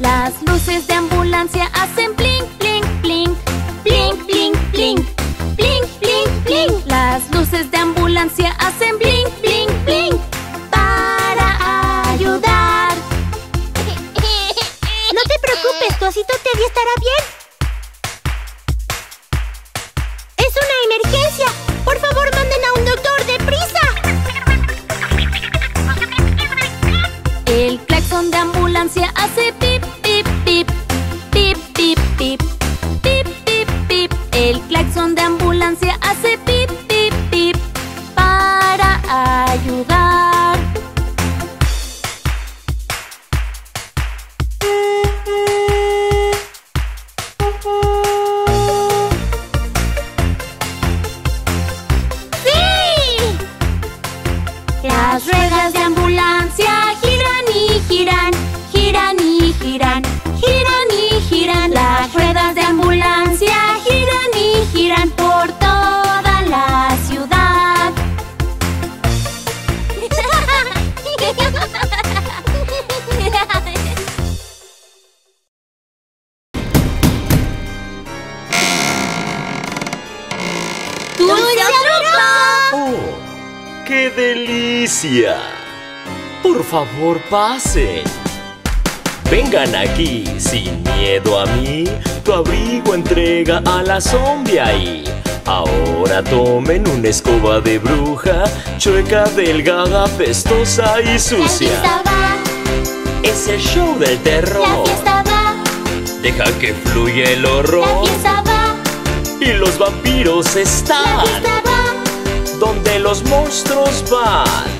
Las luces de ambulancia hacen blink, blink, blink. Blink, blink, blink. Blink, blink, blink. Las luces de ambulancia hacen blink, blink, blink. Para ayudar. No te preocupes, tu osito Teddy estará bien. ¡Es una emergencia! ¡Por favor, manden a un doctor! ¡Deprisa! El claxon de ambulancia hace pip, pip, pip. Pip, pip, pip. Pip, pip, pip. El claxon de ambulancia hace pip, pip, pip. Para ayudar. Las ruedas de ambulancia giran y giran, giran y giran, giran y giran. Las ruedas de ambulancia giran y giran por toda la ciudad. ¡Dulce Drupa! ¡Qué delicia! Por favor, pasen. Vengan aquí, sin miedo a mí. Tu abrigo entrega a la zombie ahí. Ahora tomen una escoba de bruja, chueca, delgada, pestosa y sucia. La fiesta va. Es el show del terror. La fiesta va. Deja que fluya el horror. La fiesta va. Y los vampiros están. La fiesta va. Donde los monstruos van.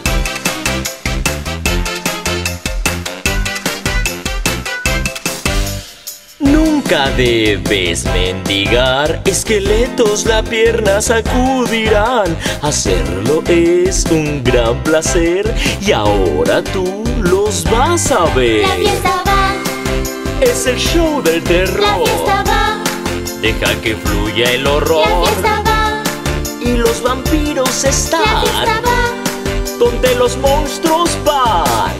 Nunca debes mendigar, esqueletos la pierna sacudirán. Hacerlo es un gran placer y ahora tú los vas a ver. La fiesta va. Es el show del terror. La fiesta va. Deja que fluya el horror. La fiesta va. Y los vampiros están. La fiesta va. Donde los monstruos van.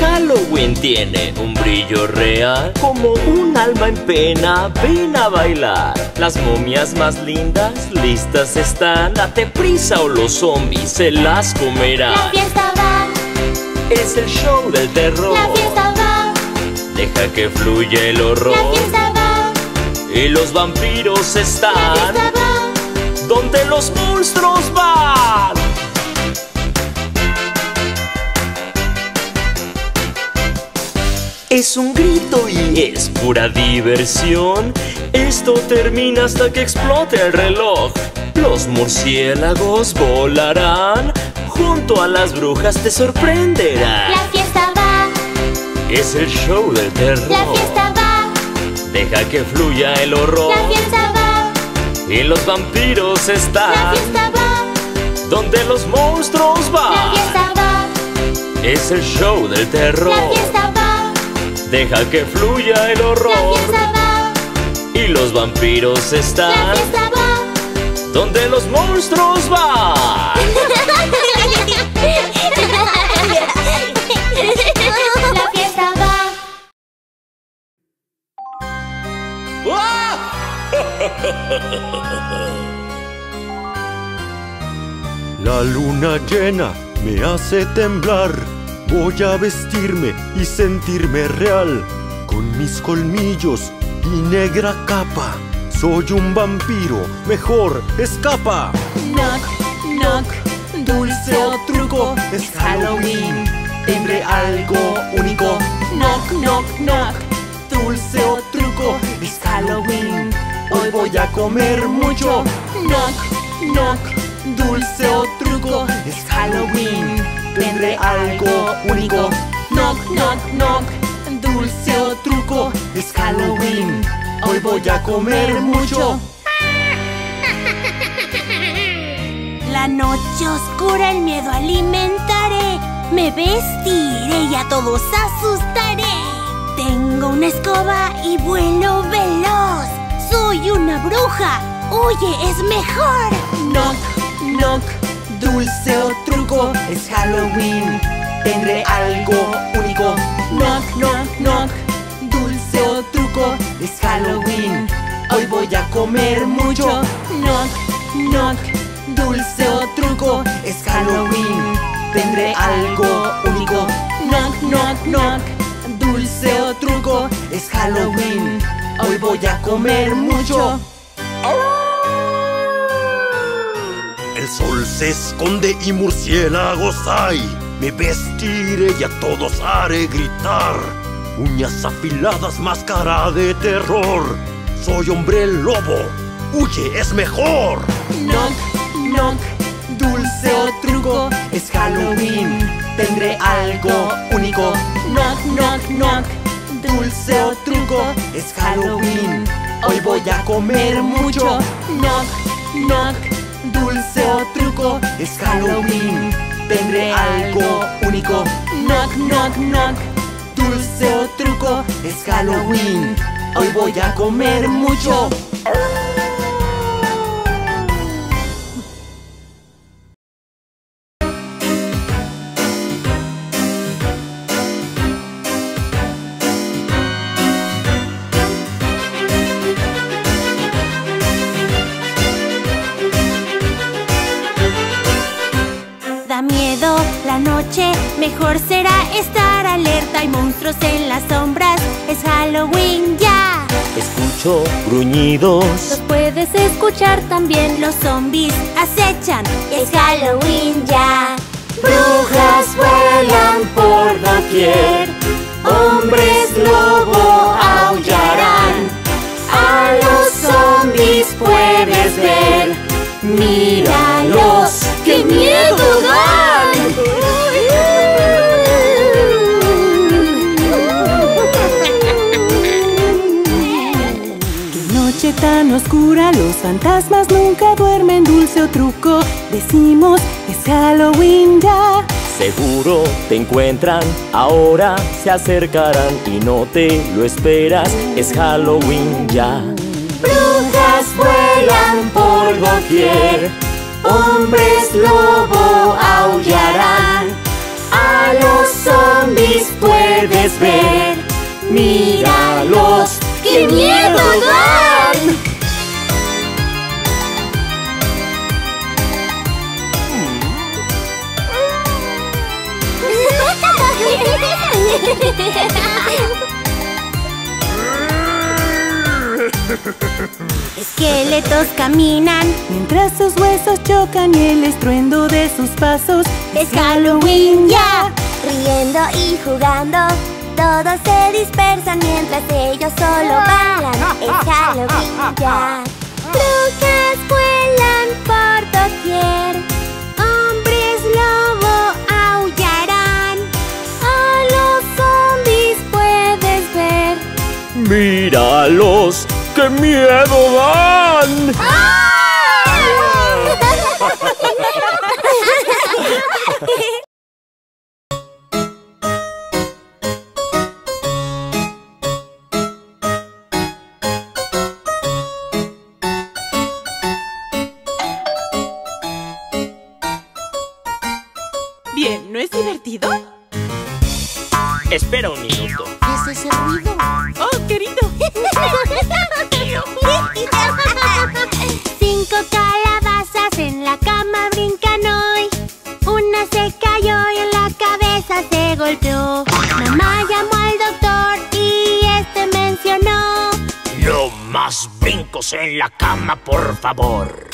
Halloween tiene un brillo real, como un alma en pena, ven a bailar. Las momias más lindas, listas están. Date prisa o los zombies se las comerán. La fiesta va. Es el show del terror. La fiesta va. Deja que fluya el horror. La fiesta va. Y los vampiros están. La fiesta va. Donde los monstruos van. Es un grito y es pura diversión. Esto termina hasta que explote el reloj. Los murciélagos volarán. Junto a las brujas te sorprenderán. La fiesta va. Es el show del terror. La fiesta va. Deja que fluya el horror. La fiesta va. Y los vampiros están. La fiesta va. Donde los monstruos van. La fiesta va. Es el show del terror. La fiesta va. Deja que fluya el horror. La fiesta va. Y los vampiros están. La fiesta va. Donde los monstruos van. La luna llena me hace temblar. Voy a vestirme y sentirme real. Con mis colmillos y negra capa, soy un vampiro, mejor escapa. Knock, knock, dulce o truco, es Halloween, tendré algo único. Knock, knock, knock, dulce o truco, es Halloween, hoy voy a comer mucho. Knock, knock, dulce o truco, es Halloween, tendré algo único. Knock, knock, knock, dulce o truco, es Halloween, hoy voy a comer mucho. La noche oscura el miedo alimentaré, me vestiré y a todos asustaré. Tengo una escoba y vuelo veloz. Soy una bruja, oye, es mejor. Knock, knock, dulce o truco, es Halloween, tendré algo único. Knock, knock, knock, dulce o truco, es Halloween, hoy voy a comer mucho. Knock, knock, dulce o truco, es Halloween, tendré algo único. Knock, knock, knock, dulce o truco, es Halloween, hoy voy a comer mucho. El sol se esconde y murciélagos hay. Me vestiré y a todos haré gritar. Uñas afiladas, máscara de terror. Soy hombre lobo, huye, es mejor. Knock, knock, dulce o truco, es Halloween, tendré algo único. Knock, knock, knock, dulce o truco, es Halloween, hoy voy a comer mucho. Knock, knock, dulce o truco, es Halloween, tendré algo único. Knock, knock, knock, dulce o truco, es Halloween, hoy voy a comer mucho. Mejor será estar alerta, hay monstruos en las sombras, es Halloween ya. Escucho gruñidos, los puedes escuchar también, los zombies acechan, es Halloween ya. Brujas vuelan por doquier, hombres lobo aullarán, a los zombies puedes ver, míralos, ¡qué miedo dan! Tan oscura, los fantasmas nunca duermen, dulce o truco, decimos es Halloween ya. Seguro te encuentran, ahora se acercarán y no te lo esperas, es Halloween ya. Brujas vuelan por doquier, hombres lobo aullarán, a los zombies puedes ver, míralos, ¡qué miedo dan! Esqueletos caminan mientras sus huesos chocan y el estruendo de sus pasos es Halloween ya. Riendo y jugando, todos se dispersan mientras ellos solo bailan, es Halloween ya. Brujas vuelan por doquier, hombres lobo aullarán, a los zombies puedes ver, míralos, ¡qué miedo dan! ¡Ah! Espera un minuto. ¿Qué es ese ruido? ¡Oh, querido! Cinco calabazas en la cama brincan hoy. Una se cayó y en la cabeza se golpeó. Mamá llamó al doctor y este mencionó: no más brincos en la cama, por favor.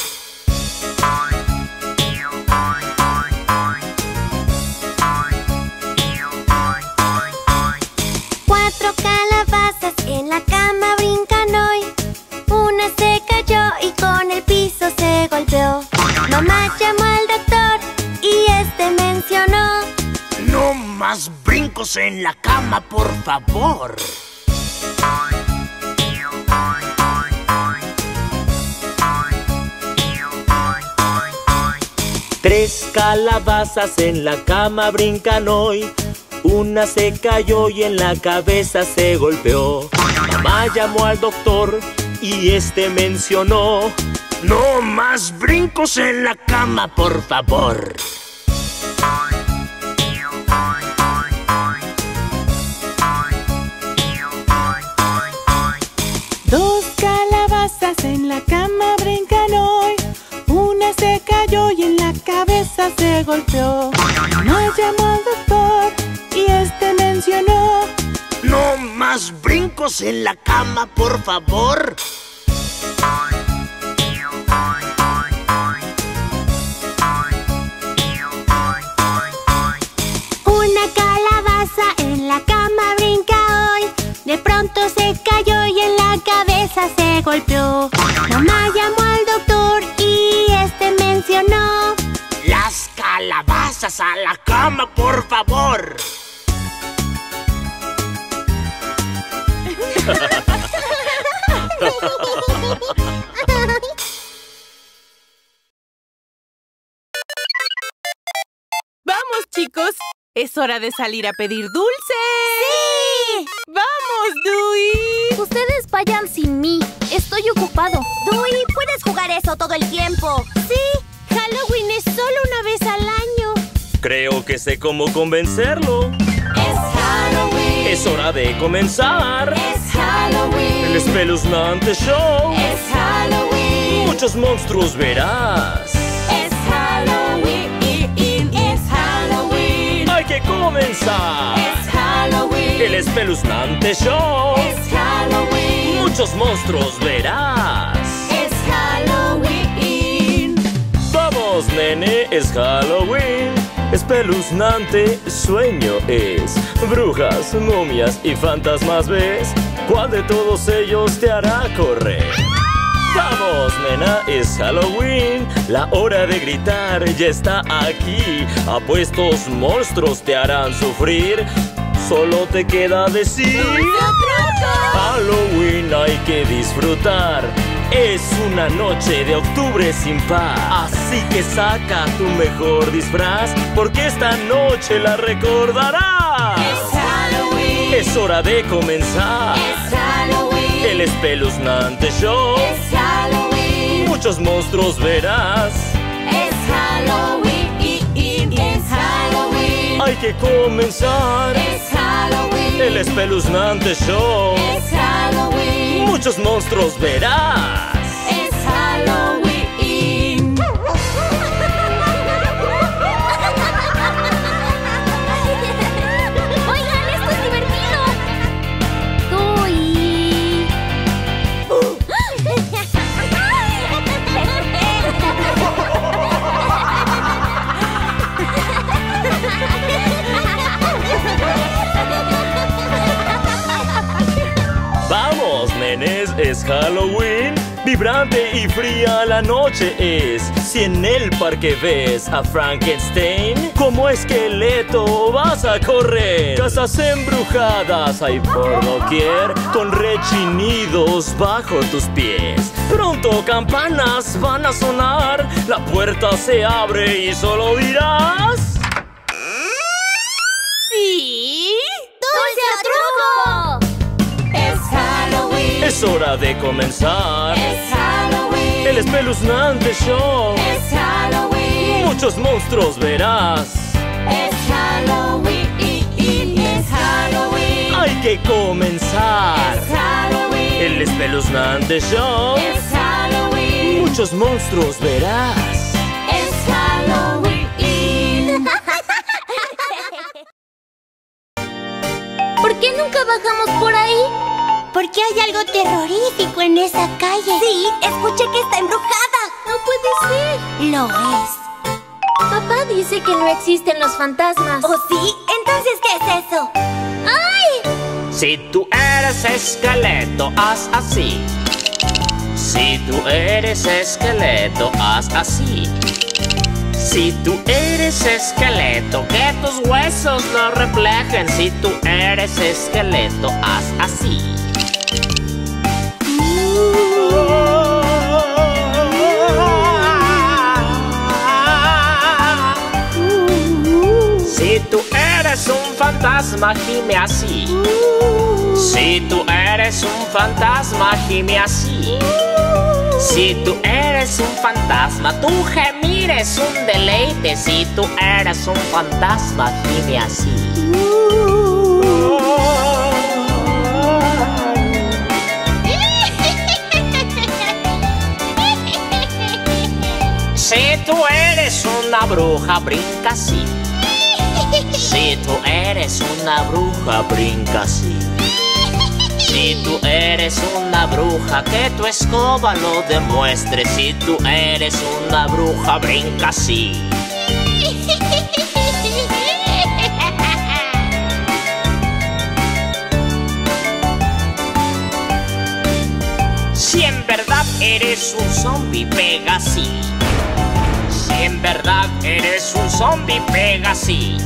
Mamá llamó al doctor y este mencionó: no más brincos en la cama, por favor. Tres calabazas en la cama brincan hoy. Una se cayó y en la cabeza se golpeó. Mamá llamó al doctor y este mencionó: No más brincos en la cama, por favor. Dos calabazas en la cama brincan hoy. Una se cayó y en la cabeza se golpeó. Una llamó al doctor y este mencionó: no más brincos en la cama, por favor. Una calabaza en la cama brinca hoy. De pronto se cayó y en la cabeza se golpeó. Mamá llamó al doctor y este mencionó: las calabazas a la cama, por favor. ¡Vamos, chicos! ¡Es hora de salir a pedir dulces! ¡Sí! ¡Vamos, Dewey! Ustedes vayan sin mí. Estoy ocupado. Dewey, puedes jugar eso todo el tiempo. ¡Sí! Halloween es solo una vez al año. Creo que sé cómo convencerlo. ¡Es Halloween! ¡Es hora de comenzar! ¡Es Halloween! ¡El espeluznante show! ¡Es Halloween! ¡Muchos monstruos verás! ¡Es Halloween! ¡Es Halloween! ¡Hay que comenzar! ¡Es Halloween! ¡El espeluznante show! ¡Es Halloween! ¡Muchos monstruos verás! ¡Es Halloween! ¡Vamos, nene! ¡Es Halloween! Espeluznante sueño es. Brujas, momias y fantasmas ves. ¿Cuál de todos ellos te hará correr? ¡Vamos, nena! Es Halloween. La hora de gritar ya está aquí. Apuestos monstruos te harán sufrir. Solo te queda decir: Halloween hay que disfrutar. Es una noche de octubre sin par. Así que saca tu mejor disfraz, porque esta noche la recordarás. Es Halloween. Es hora de comenzar. Es Halloween. El espeluznante show. Es Halloween. Muchos monstruos verás. Es Halloween. Es Halloween. Hay que comenzar. Es Halloween. El espeluznante show. Es Halloween. Muchos monstruos verás. Es Halloween. Oigan, esto es divertido. Dewey. Vamos, nenes, es Halloween. Vibrante y fría la noche es. Si en el parque ves a Frankenstein, como esqueleto vas a correr. Casas embrujadas hay por doquier, con rechinidos bajo tus pies. Pronto campanas van a sonar. La puerta se abre y solo dirás: ¿sí? ¡Dulce o truco! Es hora de comenzar. Es Halloween. El espeluznante show. Es Halloween. Muchos monstruos verás. Es Halloween. Es Halloween. Hay que comenzar. Es Halloween. El espeluznante show. Es Halloween. Muchos monstruos verás. Es Halloween. ¿Por qué nunca bajamos por ahí? Porque hay algo terrorífico en esa calle. Sí, escuché que está embrujada. No puede ser. Lo es. Papá dice que no existen los fantasmas. ¿Oh, sí? Entonces, ¿qué es eso? ¡Ay! Si tú eres esqueleto, haz así. Si tú eres esqueleto, haz así. Si tú eres esqueleto, que tus huesos lo reflejen. Si tú eres esqueleto, haz así. Si tú eres un fantasma, gime así. Si tú eres un fantasma, gime así. Si tú eres un fantasma, tu gemir es un deleite. Si tú eres un fantasma, gime así. Si tú eres una bruja, brinca así. Si tú eres una bruja, brinca así. Si tú eres una bruja, que tu escoba lo demuestre. Si tú eres una bruja, brinca así. Si en verdad eres un zombie, pega así. Si en verdad eres un zombie, pega así.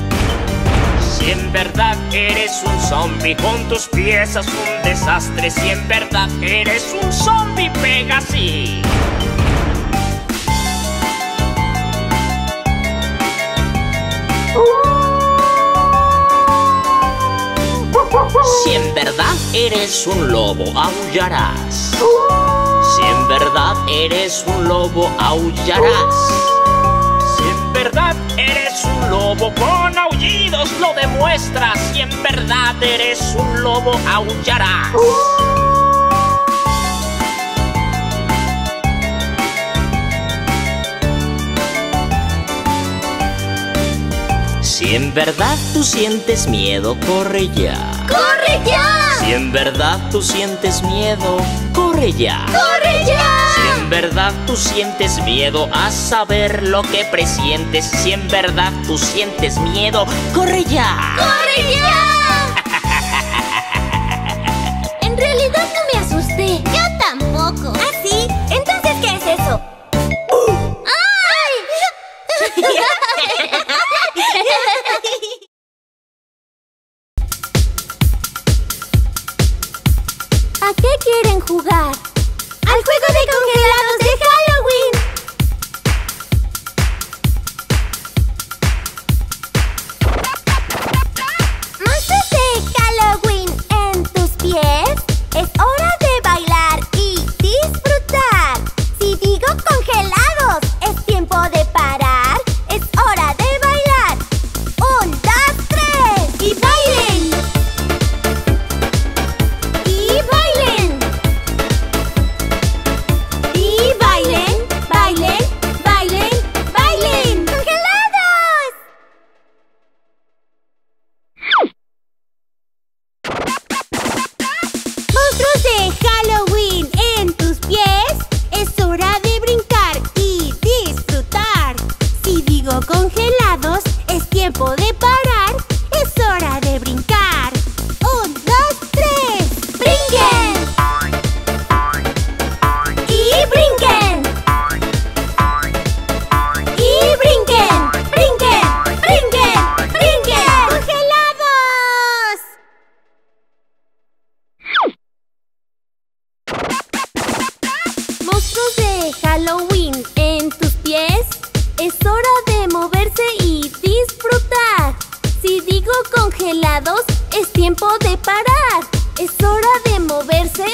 Si en verdad eres un zombie, con tus piezas un desastre. Si en verdad eres un zombie, pega así. Si en verdad eres un lobo, aullarás. Si en verdad eres un lobo, aullarás. Si en verdad eres un lobo, con aullidos lo demuestras. Si en verdad eres un lobo, aullarás. Si en verdad tú sientes miedo, corre ya. ¡Corre ya! Si en verdad tú sientes miedo, corre ya. ¡Corre ya! Si en verdad tú sientes miedo, a saber lo que presientes. Si en verdad tú sientes miedo, ¡corre ya! ¡Corre ya! En realidad no me asusté. Yo tampoco. ¿Ah, sí? ¿Entonces qué es eso? ¡Ay! ¿A qué quieren jugar? ¡Al juego de congelados de Halloween! ¡Monstruos de Halloween en tus pies! ¡Es hora de bailar y disfrutar! ¡Si digo congelados, es tiempo de parar! ¡Es hora de bailar! ¡Un, dos, tres! ¡Y bailen! ¡Y bailen! Congelados, es tiempo de parar. Es hora de moverse.